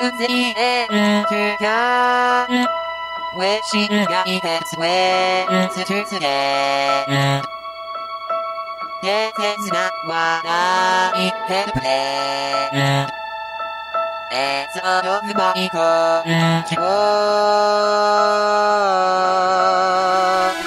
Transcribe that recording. of the enter God, which she got effects when to today. Yet that's not what I had planned. That's out of the body control.